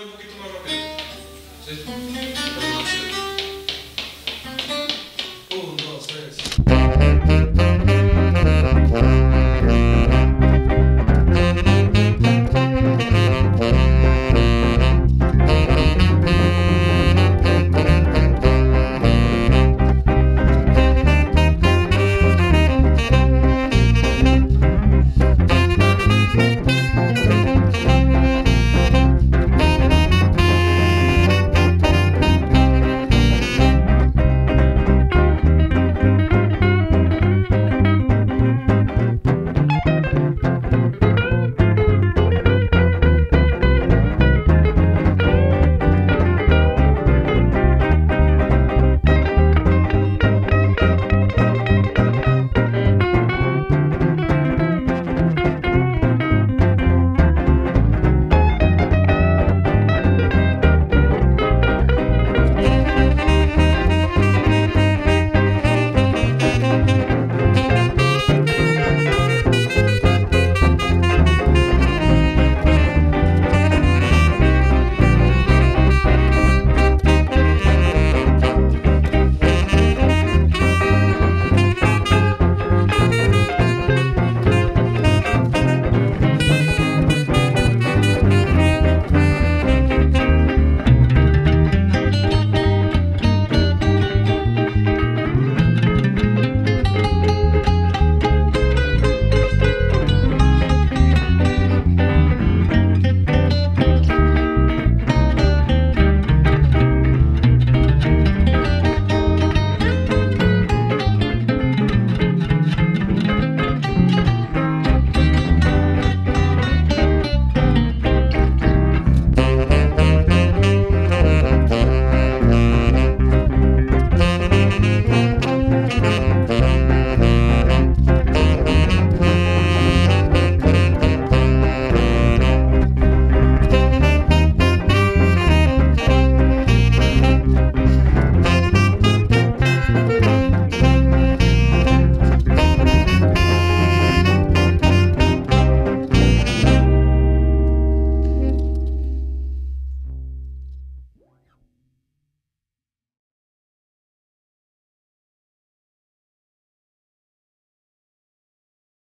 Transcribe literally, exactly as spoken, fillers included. Bogu, kiedy to ma robić.